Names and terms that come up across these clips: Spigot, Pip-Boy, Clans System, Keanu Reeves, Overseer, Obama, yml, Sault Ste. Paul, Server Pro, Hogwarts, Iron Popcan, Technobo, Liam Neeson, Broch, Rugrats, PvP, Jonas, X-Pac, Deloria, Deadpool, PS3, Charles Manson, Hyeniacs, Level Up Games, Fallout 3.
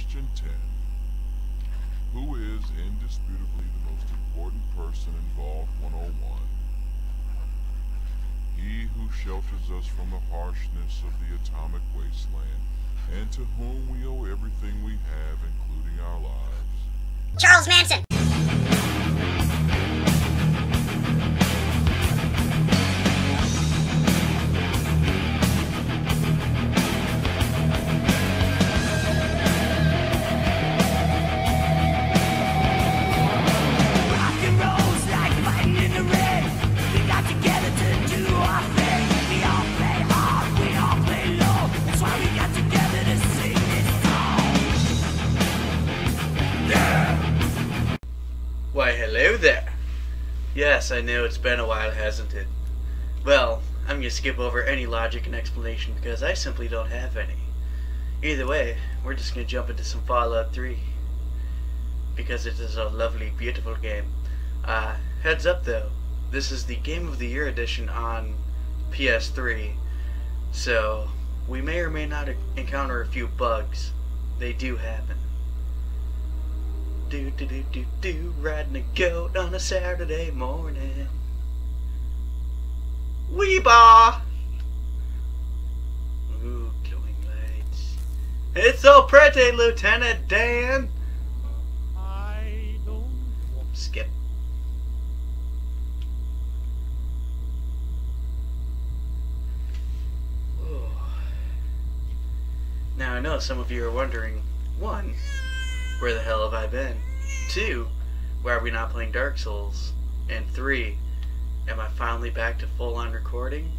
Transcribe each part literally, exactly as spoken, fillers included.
Question ten. Who is indisputably the most important person in Golf one oh one? He who shelters us from the harshness of the atomic wasteland, and to whom we owe everything we have, including our lives. Charles Manson! Yes, I know it's been a while, hasn't it? Well, I'm going to skip over any logic and explanation because I simply don't have any. Either way, we're just going to jump into some Fallout three. Because it is a lovely, beautiful game. Uh, heads up though, this is the Game of the Year edition on P S three. So, we may or may not encounter a few bugs. They do happen. Do do do do do, riding a goat on a Saturday morning. Weeba! Ooh, glowing lights. It's so pretty, Lieutenant Dan! I don't want to skip. Ooh. Now I know some of you are wondering, one, where the hell have I been? Two, why are we not playing Dark Souls? And three, am I finally back to full-on recording?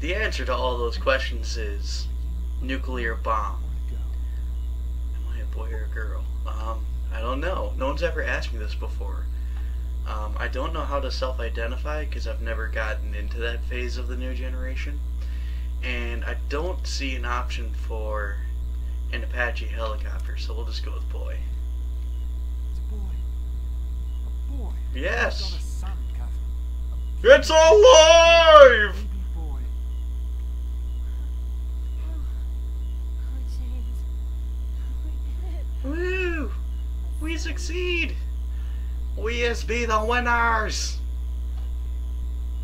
The answer to all those questions is nuclear bomb. Am I a boy or a girl? Um, I don't know. No one's ever asked me this before. Um, I don't know how to self-identify because I've never gotten into that phase of the new generation. And I don't see an option for an Apache helicopter, so we'll just go with boy. It's a boy. A boy. Yes. Not a son, a it's alive. Boy. Oh, we did it. Woo! We succeed. We is be the winners.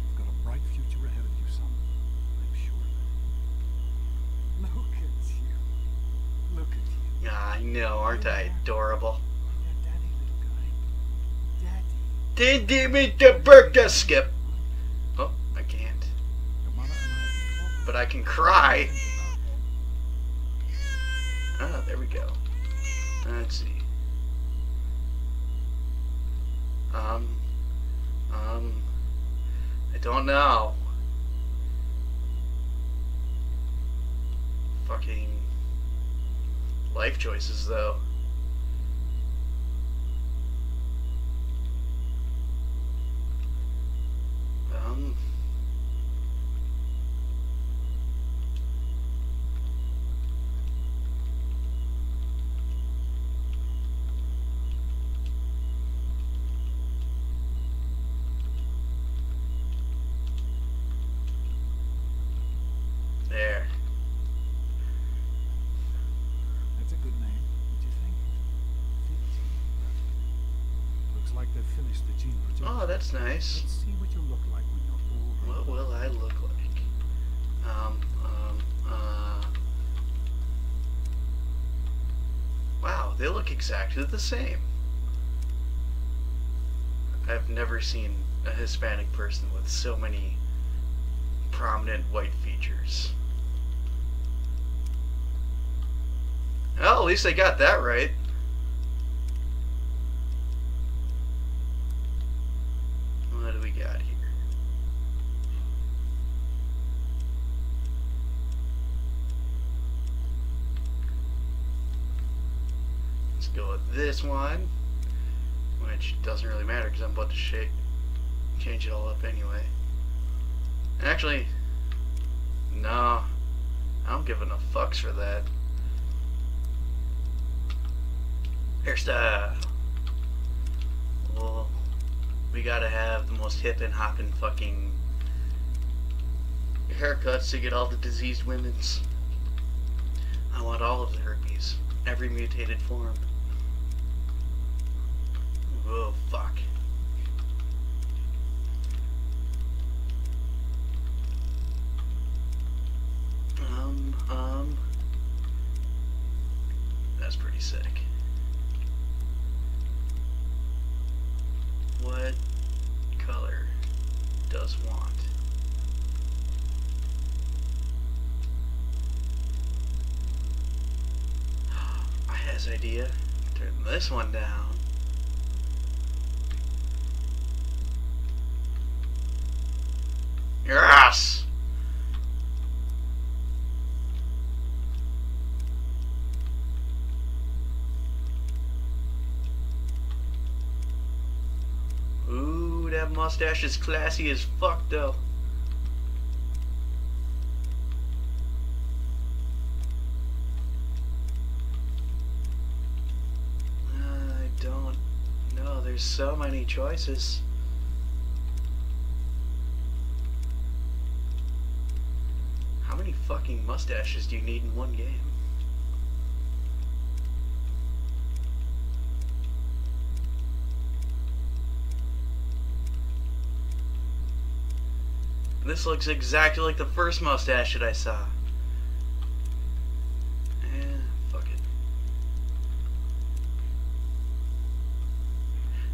You've got a bright future ahead of you, son. I'm sure of it. Look at you. Look at you. I know, aren't I adorable? Daddy, Daddy, the burger skip. Oh, I can't. But I can cry. Ah, there we go. Let's see. Um, um, I don't know. Fucking life choices, though. Um. There. Oh, that's nice. Let's see what you look like when you're older. What will I look like? Um, um, uh... Wow, they look exactly the same. I've never seen a Hispanic person with so many prominent white features. Well, at least I got that right. Go with this one, which doesn't really matter because I'm about to shake, change it all up anyway. And actually, no, I don't give enough fucks for that. Hairstyle. Well, we gotta have the most hip and hoppin' fucking haircuts to get all the diseased women's. I want all of the herpes. Every every mutated form. Oh, fuck. Um, um... That's pretty sick. What color does want? I had this idea. Turn this one down. Yes! Ooh, that mustache is classy as fuck, though. I don't know. There's so many choices. Fucking mustaches do you need in one game? This looks exactly like the first mustache that I saw. Eh, fuck it.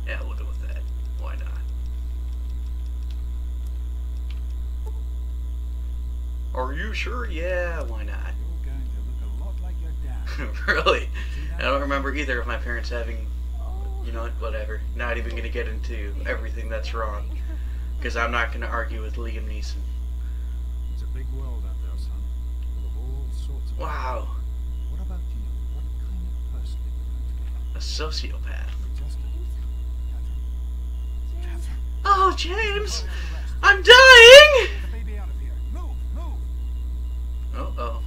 Yeah, we'll go with that. Why not? Are you sure? Yeah, why not? You're going to look a lot like your dad. Really? I don't remember either of my parents having, you know, whatever. Not even going to get into everything that's wrong. Because I'm not going to argue with Liam Neeson. It's a big world out there, son. Full of all sorts of... Wow. What about you? What kind of person are you going to be? A sociopath. Catherine. Oh, James! I'm dying! Uh-oh.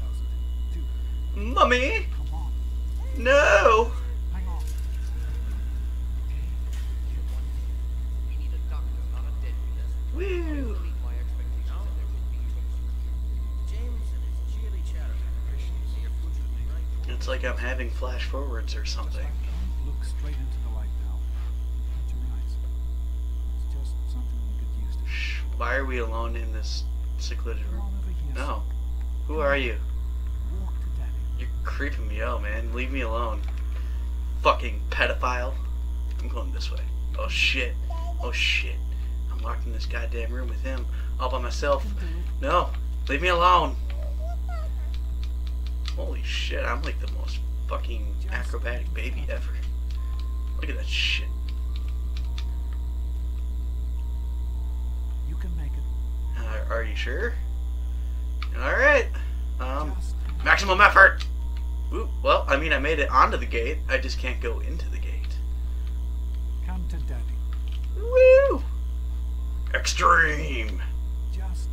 Mummy! No! Hang on. We need a doctor, not a dentist. Woo! It's like I'm having flash forwards or something. Look straight into the light now. It's just something we could use to... Shh. Why are we alone in this secluded room? No. Who are you? You're creeping me out, man. Leave me alone. Fucking pedophile. I'm going this way. Oh shit. Oh shit. I'm locked in this goddamn room with him. All by myself. No. Leave me alone. Holy shit. I'm like the most fucking acrobatic baby ever. Look at that shit. You can make it. Uh, are you sure? Alright. Um, maximum effort! Ooh, well, I mean, I made it onto the gate. I just can't go into the gate. Come to daddy. Woo! Extreme! Just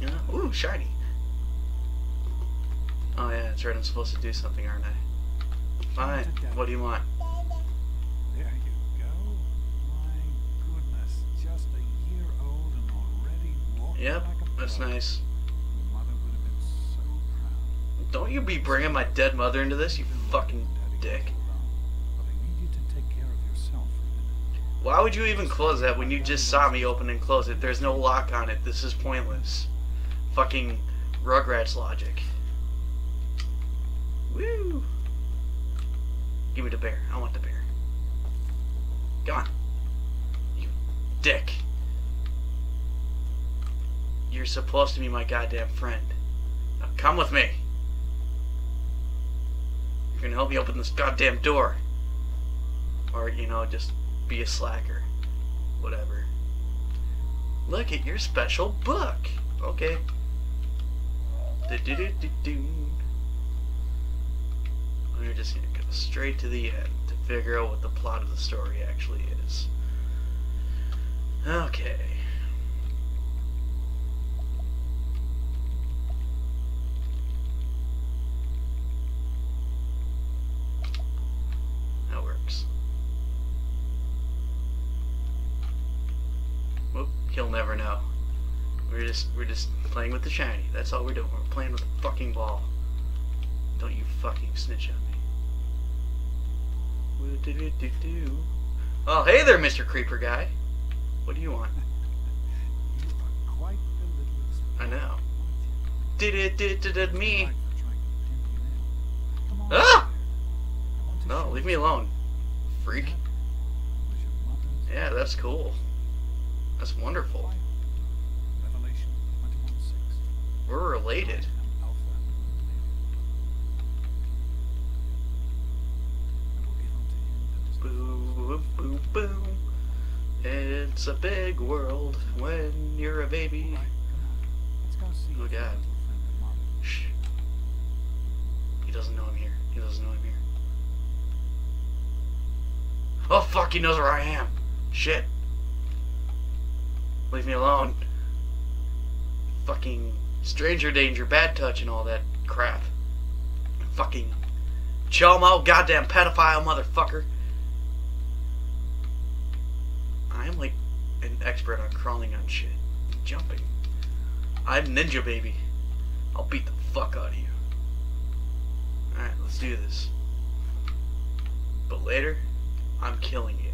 yeah. Ooh, shiny. Oh, yeah, that's right. I'm supposed to do something, aren't I? Fine. What do you want? There you go. My goodness. Just a year old and already walking like a dog. Yep, that's nice. Don't you be bringing my dead mother into this, you fucking dick. Why would you even close that when you just saw me open and close it? There's no lock on it. This is pointless. Fucking Rugrats logic. Woo! Give me the bear. I want the bear. Come on. You dick. You're supposed to be my goddamn friend. Now come with me. You're gonna help me open this goddamn door. Or, you know, just be a slacker. Whatever. Look at your special book. Okay. Do-do-do-do-do. We're just gonna go straight to the end to figure out what the plot of the story actually is. Okay. He'll never know. We're just we're just playing with the shiny. That's all we're doing. We're playing with the fucking ball. Don't you fucking snitch on me. do, do, do, do. Oh, hey there, Mister Creeper guy. What do you want? You are quite the littlest. I know. Did it, did it, did me. Ah! No, leave me alone. Freak. Yeah, that's cool. That's wonderful. We're related. Boom, boom, boom. It's a big world when you're a baby. Oh, God. Shh. He doesn't know I'm here. He doesn't know I'm here. Oh, fuck, he knows where I am. Shit. Leave me alone. Fucking stranger danger, bad touch, and all that crap. Fucking chomo, goddamn pedophile motherfucker. I am like an expert on crawling on shit. Jumping. I'm Ninja Baby. I'll beat the fuck out of you. Alright, let's do this. But later, I'm killing you.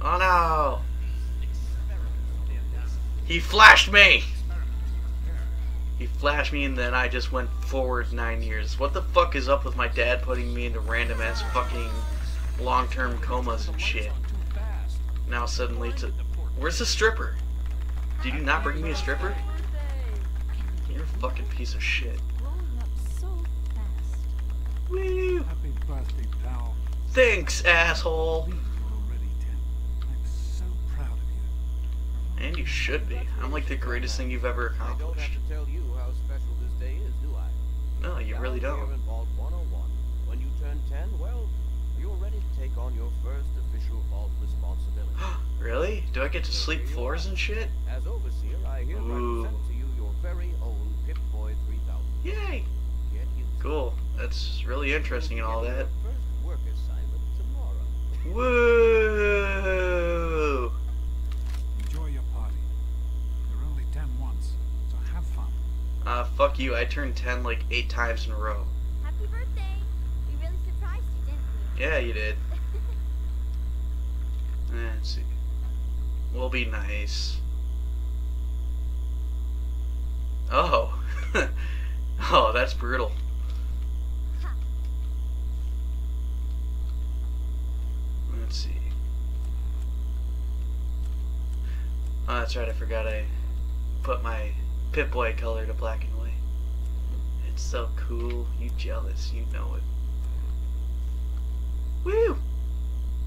Oh no! He flashed me! He flashed me and then I just went forward nine years. What the fuck is up with my dad putting me into random ass fucking long-term comas and shit? Now suddenly to... Where's the stripper? Did you not bring me a stripper? You're a fucking piece of shit. Woo! Thanks, asshole! And you should be. I'm like the greatest thing you've ever accomplished. I don't have to tell you how special this day is, do I? No, you really don't. When you turn ten, well, you're ready to take on your first official vault responsibility. Really? Do I get to sleep floors and shit? As Overseer, I hereby present to you your very own Pip-Boy three thousand. Yay! Cool. That's really interesting and all that. Woo! Uh, fuck you, I turned ten like eight times in a row. Happy birthday! We really surprised you, didn't we? Yeah, you did. Let's see. We'll be nice. Oh. Oh, that's brutal. Huh. Let's see. Oh, that's right, I forgot I put my Pip-Boy color to black and white. It's so cool. You jealous. You know it. Woo!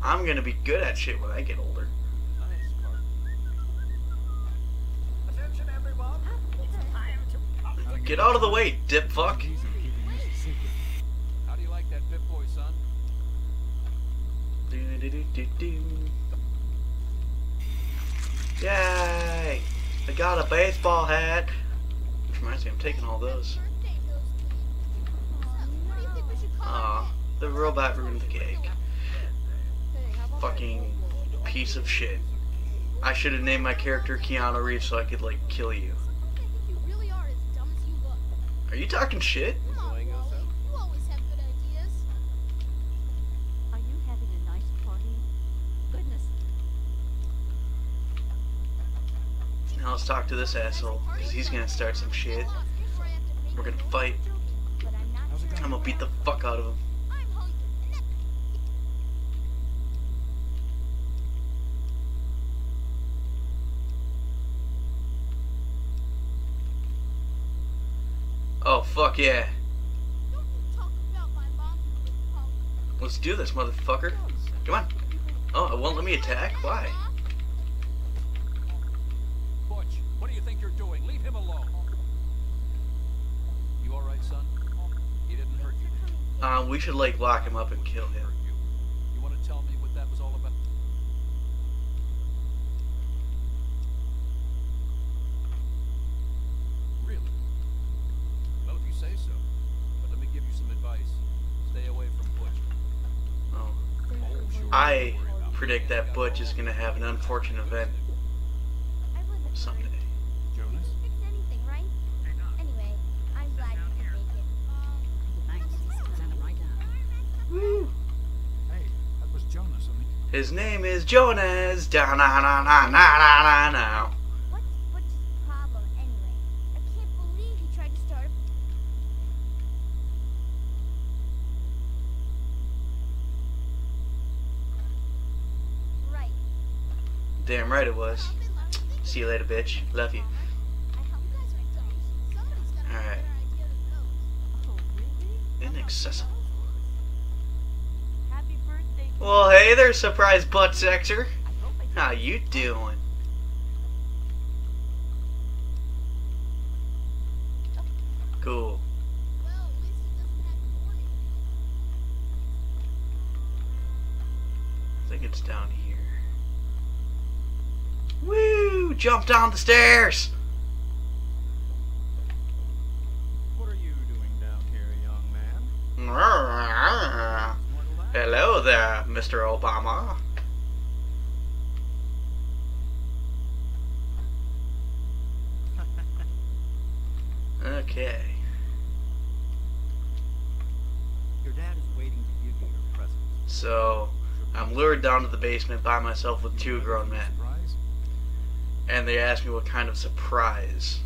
I'm gonna be good at shit when I get older. Attention, everyone. It's time to... Get out of the way, dip fuck. How do you like that Pip-Boy, son? Do-do-do-do-do. Yay! I got a baseball hat. Which reminds me, I'm taking all those. Aw, the robot ruined the cake. Fucking piece of shit. I should have named my character Keanu Reeves so I could, like, kill you. Are you talking shit? Now let's talk to this asshole, because he's going to start some shit. We're going to fight. I'm going to beat the fuck out of him. Oh, fuck yeah. Let's do this, motherfucker. Come on. Oh, it won't let me attack? Why? Um, we should like lock him up and kill him. You want to tell me what that was all about? Really? Well, if you say so. But let me give you some advice. Stay away from Butch. Oh. I predict that Butch is going to have an unfortunate event someday. Jonas? Anyway, I'm glad you can make it. Woo. Hey, that was Jonas, I mean. His name is Jonas. Da na na na na na na. What's what's his problem anyway? I can't believe he tried to start. A... Right. Damn right it was. See you later, bitch. Love you. Alright. Inaccessible. Well, hey there, surprise butt sexer. How you doing? Cool. I think it's down here. Woo! Jump down the stairs! What are you doing down here, young man? Hello there, Mister Obama. Okay. Your dad is waiting to give you your present. So, I'm lured down to the basement by myself with two grown men. And they asked me what kind of surprise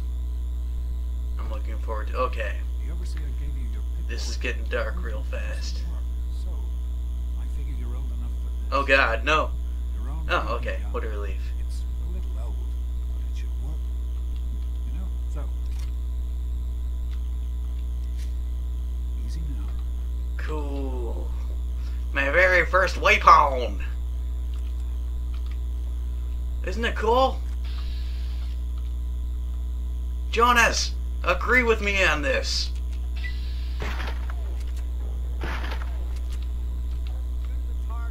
I'm looking forward to. Okay. This is getting dark real fast. Oh god, no. Oh, okay. What a relief. It's a little old, but it should work. You know, so. Easy now. Cool. My very first weapon. Isn't it cool? Jonas, agree with me on this.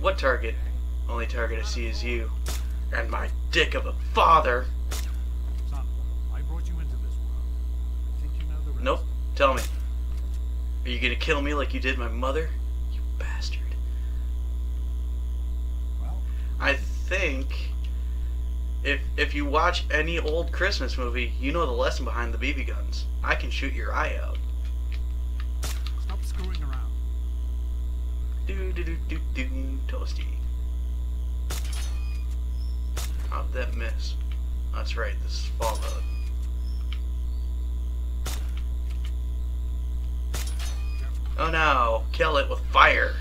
What target? Only target I see is you. And my dick of a father. Son, I brought you into this world. I think you know the rest. Nope. Tell me. Are you gonna kill me like you did my mother? You bastard. Well, I think... If, if you watch any old Christmas movie, you know the lesson behind the B B guns. I can shoot your eye out. Stop screwing around. Do do do do do toasty. How'd that miss? That's right, this is Fallout. Oh no, kill it with fire.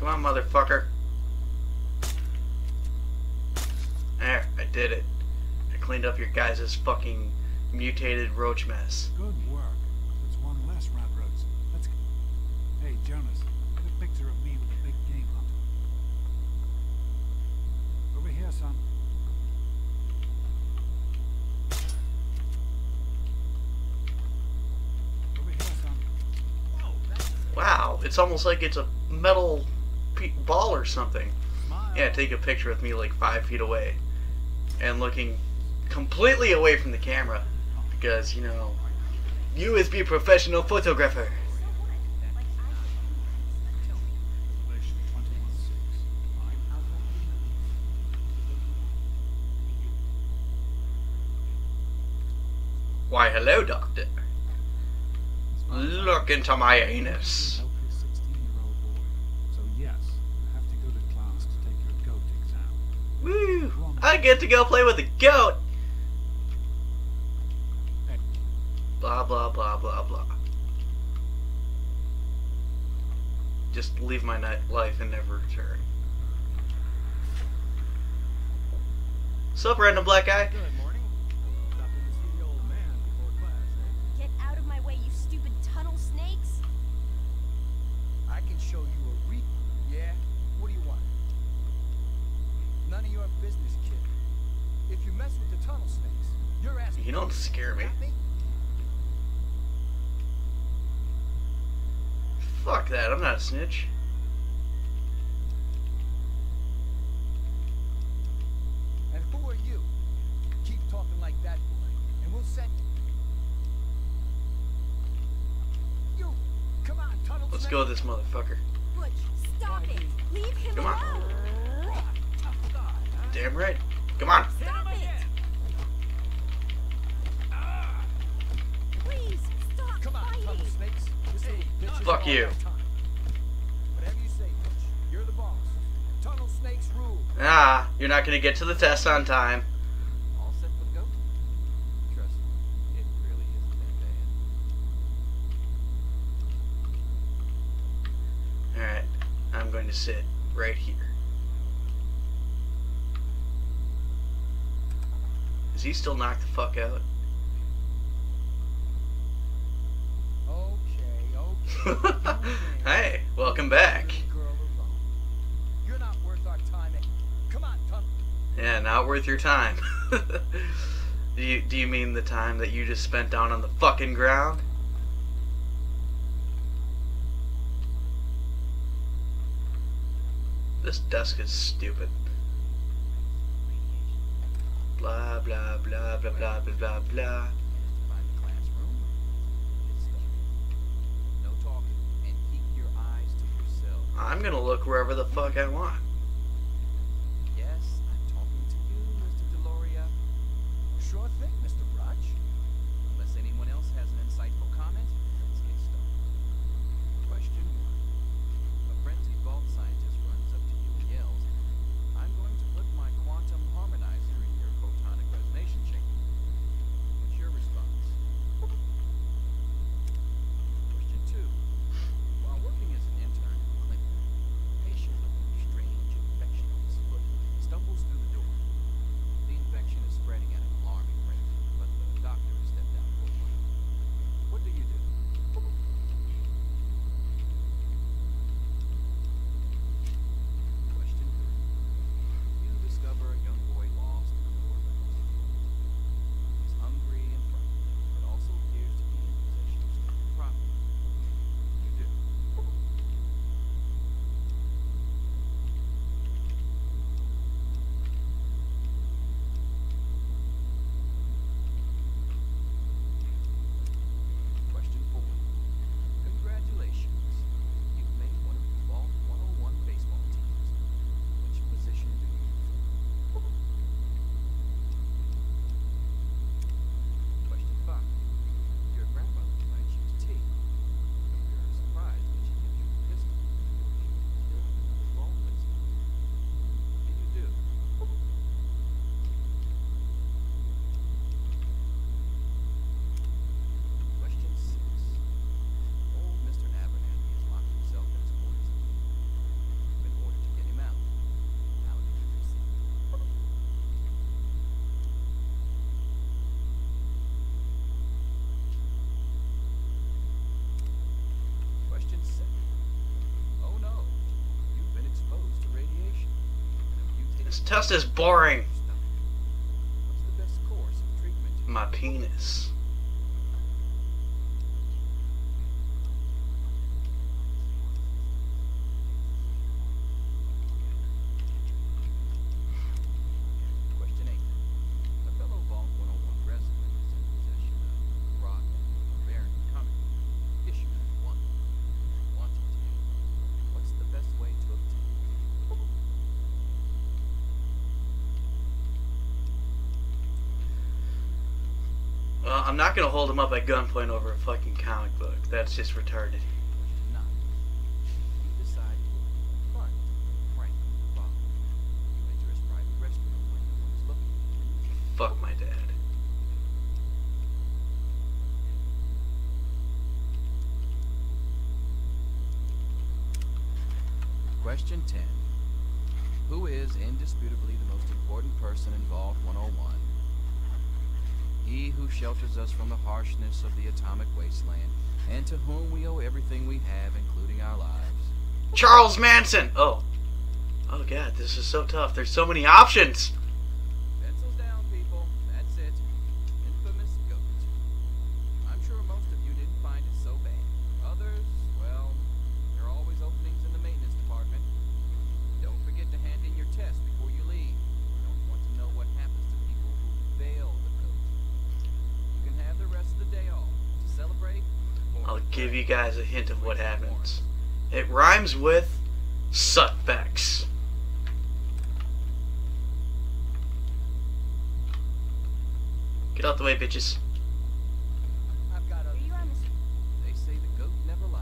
Come on, motherfucker. There, I did it. I cleaned up your guys' fucking mutated roach mess. Good work. There's one less roundroads. Let's go. Hey, Jonas, get a picture of me with a big game hunter. Over here, son. Over here, son. Whoa, that's... Wow, it's almost like it's a metal... ball or something. Yeah, take a picture with me like five feet away and looking completely away from the camera because, you know, you is be a professional photographer. Why, hello, doctor. Look into my anus. Woo! I get to go play with a goat! Blah, blah, blah, blah, blah. Just leave my night life and never return. Sup, random black guy? Good morning. Stopping to see the old man before class, eh? Get out of my way, you stupid tunnel snakes! I can show you a reef. Yeah? What do you want? None of your business, kid. If you mess with the tunnel snakes, you're asking. You don't scare me. Fuck that, I'm not a snitch. And who are you? Keep talking like that, boy, and we'll send you. You, come on, tunnel snake. Let's go with this motherfucker. Butch, stop it. Leave him alone. Come on. Damn right. Come on. Stop it. Please stop. Come on. Fuck you. Ah, you're not gonna get to the test on time. Alright, I'm going to sit right here. Is he still knocked the fuck out? Okay, okay. Hey, welcome back. You're not worth our time. Come on, Tom. Yeah, not worth your time. do you do you mean the time that you just spent down on the fucking ground? This desk is stupid. Blah, blah, blah, blah, blah, blah, blah, blah. No talking, and keep your eyes to yourself. I'm gonna look wherever the fuck I want. Yes, I'm talking to you, Mister Deloria. Sure thing, Mister Broch. Unless anyone else has an insightful comment, let's get started. Question one. A frenzied vault scientist. This test is boring. What's the best course of treatment? My penis. I'm not gonna hold him up at gunpoint over a fucking comic book. That's just retarded. Fuck my dad. Question ten. Who is indisputably the most important person in Vault one oh one? He who shelters us from the harshness of the atomic wasteland, and to whom we owe everything we have, including our lives. Charles Manson! Oh. Oh, God, this is so tough. There's so many options. Pencils down, people. That's it. Infamous goat. I'm sure most of you didn't find it so bad. Others, well, there are always openings in the maintenance department. Don't forget to hand in your test before you leave. You don't want to know what happens to people who fail the the rest of the day off to celebrate. I'll give you guys a hint of what happens. It rhymes with suckbacks. Get out the way, bitches. I've got a... They say the goat never lies.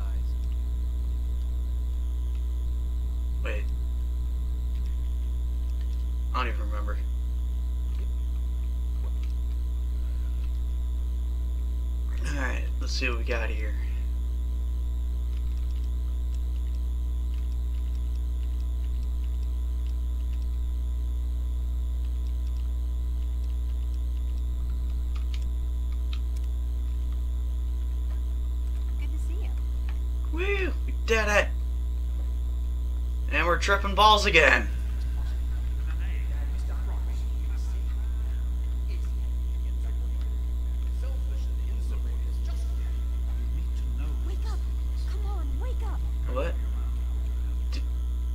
Let's see what we got here. Good to see you. Woo! We did it! And we're tripping balls again.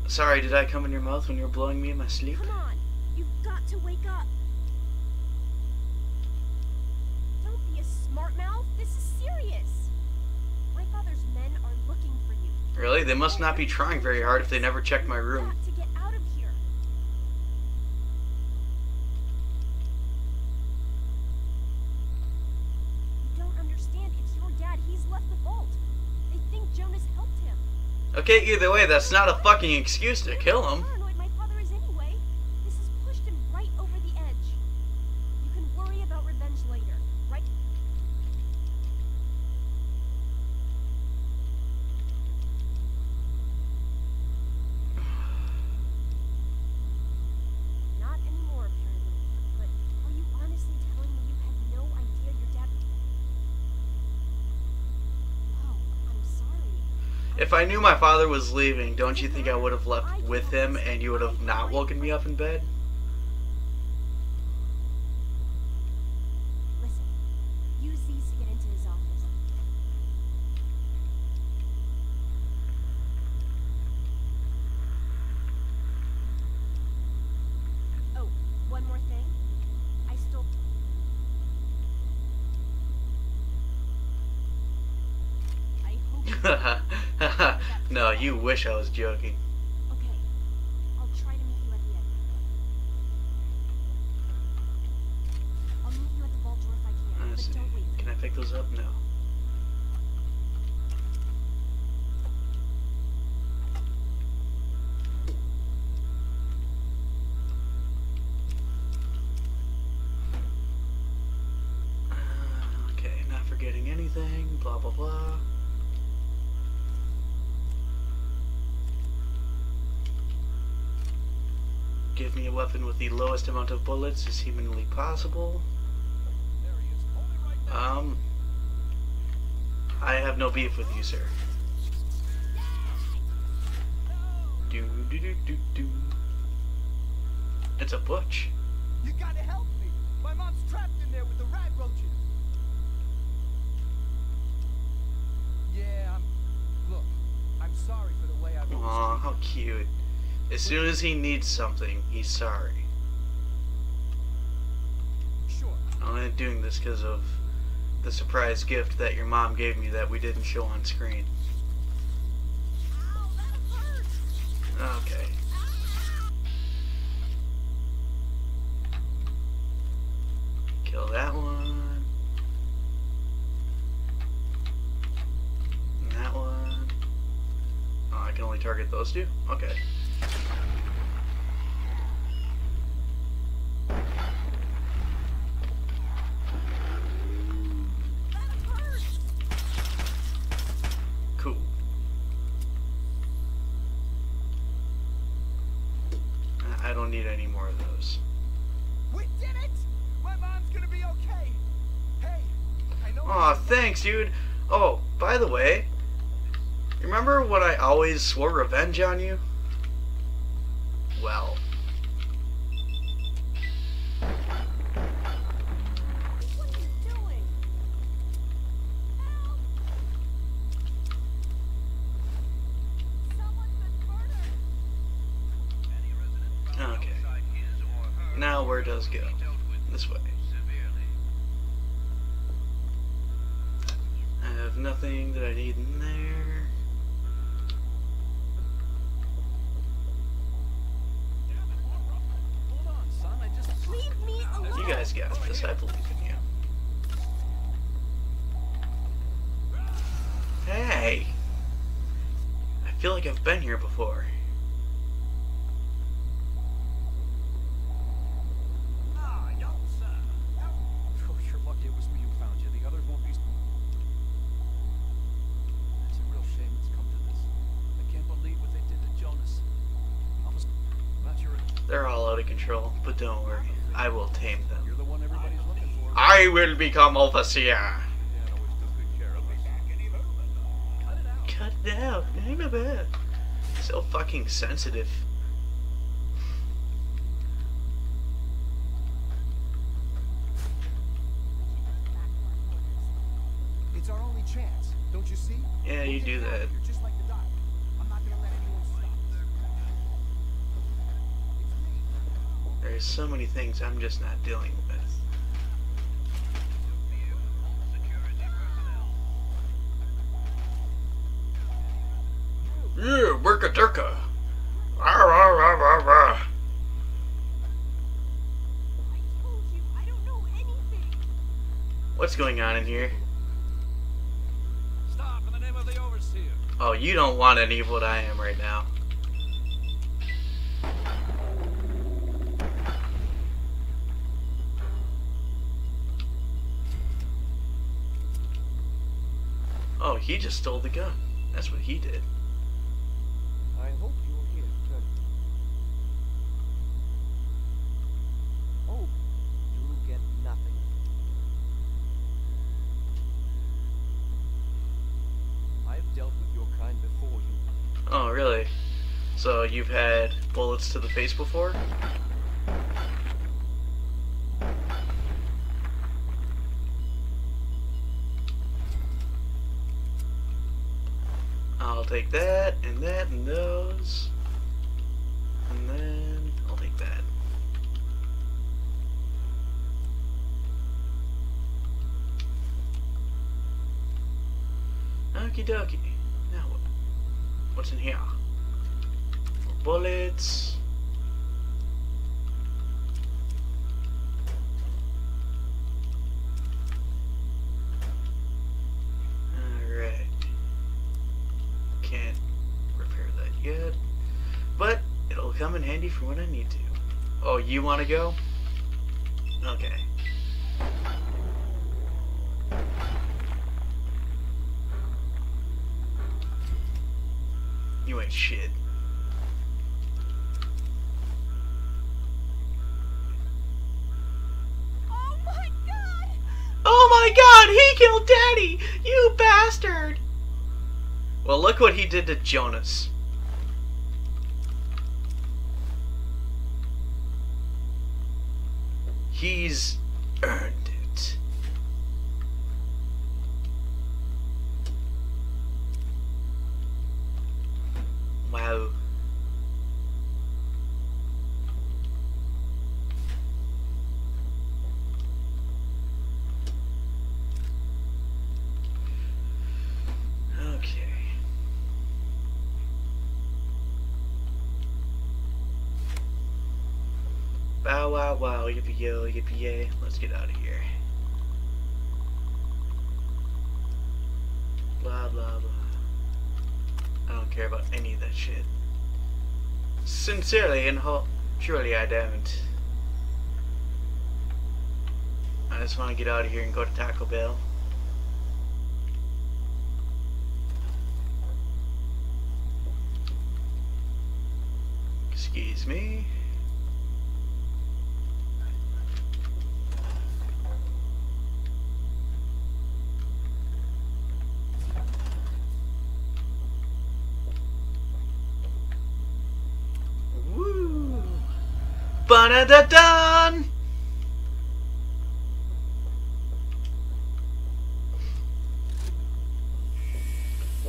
Sorry, did I come in your mouth when you were blowing me in my sleep? Come on, you've got to wake up. Don't be a smart mouth. This is serious. My father's men are looking for you. Really? They must not be trying very hard if they never checked my room. You've got to get out of here. You don't understand. It's your dad. He's left the vault. They think Jonas helped him. Okay, either way, that's not a fucking excuse to kill him. My father is anyway. This has pushed him right over the edge. You can worry about revenge later, right? Not anymore, apparently. But are you honestly telling me you had no idea your dad? Oh, I'm sorry. If I knew my father was leaving, don't you think I would have left with him and you would have not woken me up in bed? Listen, use these to get into his office. Oh, one more thing. I stole... I hope... No, you wish I was joking. Okay. I'll try to meet you at the end. I'll meet you at the vault door if I can. Honestly, but don't wait. Can I pick those up? No. Uh, okay, not forgetting anything. Blah, blah, blah. Give me a weapon with the lowest amount of bullets as humanly possible. Um, I have no beef with you, sir. Do do do do do. It's a butch. You gotta help me. My mom's trapped in there with the rat roaches. Yeah, I'm. Look, I'm sorry for the way I've. Aw, how cute. As soon as he needs something, he's sorry. Sure. I'm only doing this because of the surprise gift that your mom gave me that we didn't show on screen. Ow, that hurts. Okay. Kill that one. And that one. Oh, I can only target those two? Okay. Cool. I don't need any more of those. We did it! My mom's gonna be okay. Hey, I know. Aw, thanks, dude. Oh, by the way, remember when I always swore revenge on you? Well. What are you doing? Help! Someone's been murdered. Okay. Now where does go? This way. I have nothing that I need in there. You guys got this, I believe in you. Hey! I feel like I've been here before. Ah, young sir. Oh, you're lucky it was me who found you. The others won't be. They're all out of control, but don't worry, I will tame them. You're the one everybody's looking for. I will become Overseer. Cut it out. I'm a bad. So fucking sensitive. It's our only chance, don't you see? Yeah, you do that. There's so many things I'm just not dealing with. Yeah, worka durka. Rah, rah, rah, rah, rah. What's going on in here? Stop in the name of the Overseer. Oh, you don't want any of what I am right now. Oh, he just stole the gun. That's what he did. I hope you're here. Oh, you get nothing. I've dealt with your kind before you. Oh, really? So you've had bullets to the face before? I'll take that, and that, and those, and then I'll take that. Okie dokie. Now what? What's in here? More bullets. Good, but it'll come in handy for when I need to. Oh, you want to go? Okay. You ain't shit. Oh my god! Oh my god! He killed Daddy! You bastard! Well, look what he did to Jonas. He's earned it. Wow. Okay. Bow wow wow, yippee yo, yippee yay. Let's get out of here. Blah blah blah. I don't care about any of that shit. Sincerely and whole, surely I don't. I just want to get out of here and go to Taco Bell. Excuse me. Ba-da-da-dun!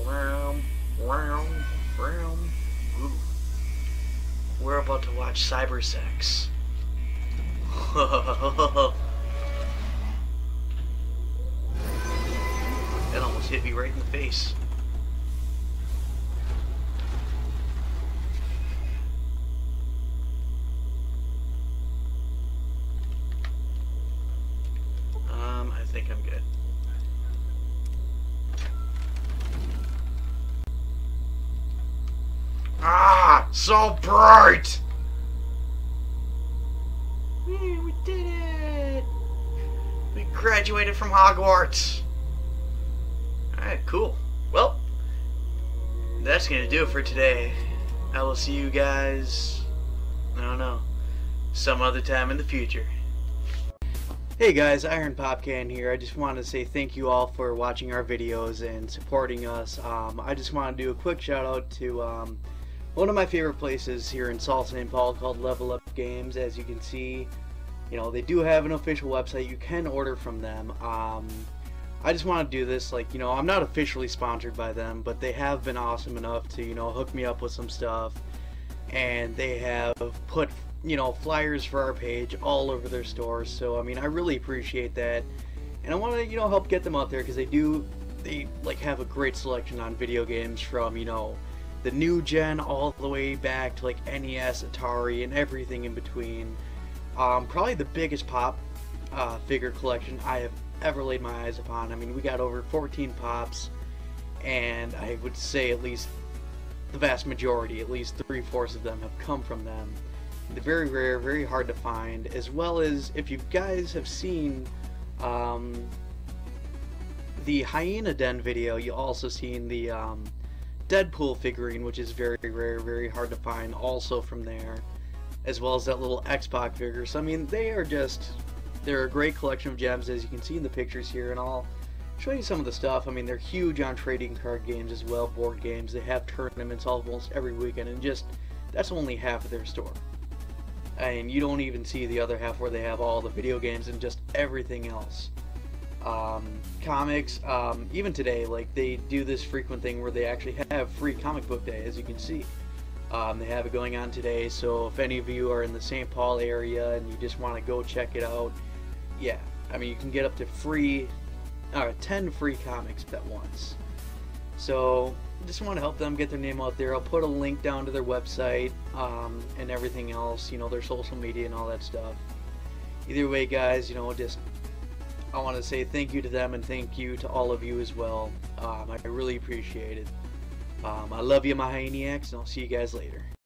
Round, round, round. Ooh. We're about to watch cyber sex. That almost hit me right in the face. I think I'm good. Ah, so bright! Yeah, we did it! We graduated from Hogwarts! Alright, cool. Well, that's gonna do it for today. I will see you guys... I don't know. some other time in the future. Hey guys, Iron Popcan here. I just wanted to say thank you all for watching our videos and supporting us. Um, I just want to do a quick shout out to um, one of my favorite places here in Sault Ste. Paul called Level Up Games. As you can see, you know, they do have an official website. You can order from them. Um, I just want to do this, like, you know, I'm not officially sponsored by them, but they have been awesome enough to, you know, hook me up with some stuff, and they have put, you know, flyers for our page all over their stores. So I mean, I really appreciate that, and I want to, you know, help get them out there, because they do, they like have a great selection on video games, from, you know, the new gen all the way back to like N E S, Atari, and everything in between. Um, probably the biggest pop uh, figure collection I have ever laid my eyes upon. I mean, we got over fourteen pops, and I would say at least the vast majority, at least three-fourths of them, have come from them. They're very rare, very hard to find, as well as, if you guys have seen um, the Hyena Den video, you also seen the um, Deadpool figurine, which is very rare, very hard to find, also from there, as well as that little X-Pac figure. So I mean, they are just, they're a great collection of gems, as you can see in the pictures here, and I'll show you some of the stuff. I mean, they're huge on trading card games as well, board games. They have tournaments almost every weekend, and just, that's only half of their store. And you don't even see the other half, where they have all the video games and just everything else. Um, comics, um, even today, like, they do this frequent thing where they actually have free comic book day, as you can see. Um, they have it going on today, so if any of you are in the Saint Paul area and you just want to go check it out, yeah, I mean, you can get up to free, uh, ten free comics at once. So I just want to help them get their name out there. I'll put a link down to their website um, and everything else, you know, their social media and all that stuff. Either way, guys, you know, just, I want to say thank you to them, and thank you to all of you as well. Um, I really appreciate it. Um, I love you, my Hyeniacs, and I'll see you guys later.